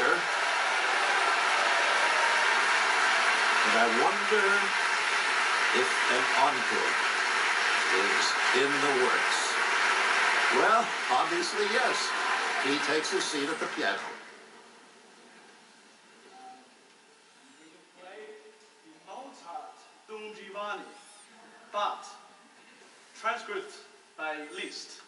wonder, and I wonder if an encore is in the works. Well, obviously, yes. He takes his seat at the piano. We play the Mozart Don Giovanni, but transcript by Liszt.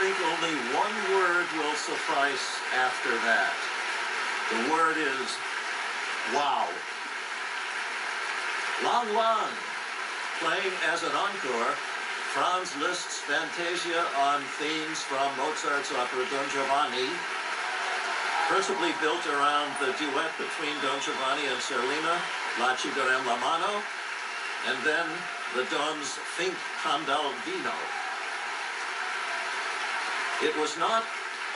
think only one word will suffice after that. The word is wow. Lang Lang, playing as an encore, Franz Liszt's Fantasia on themes from Mozart's opera Don Giovanni, principally built around the duet between Don Giovanni and Serlina, La Ci darem la mano, and then the Don's Think con dal vino. It was not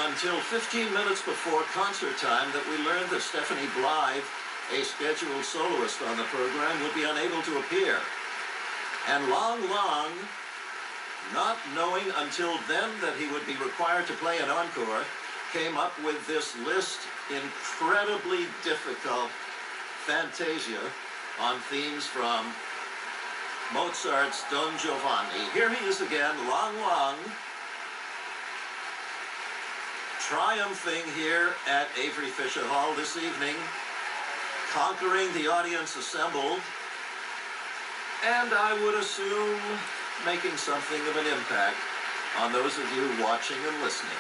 until 15 minutes before concert time that we learned that Stephanie Blythe, a scheduled soloist on the program, would be unable to appear. And Lang Lang, not knowing until then that he would be required to play an encore, came up with this list, incredibly difficult Fantasia on themes from Mozart's Don Giovanni. Here he is again, Lang Lang, triumphing here at Avery Fisher Hall this evening, conquering the audience assembled, and I would assume making something of an impact on those of you watching and listening.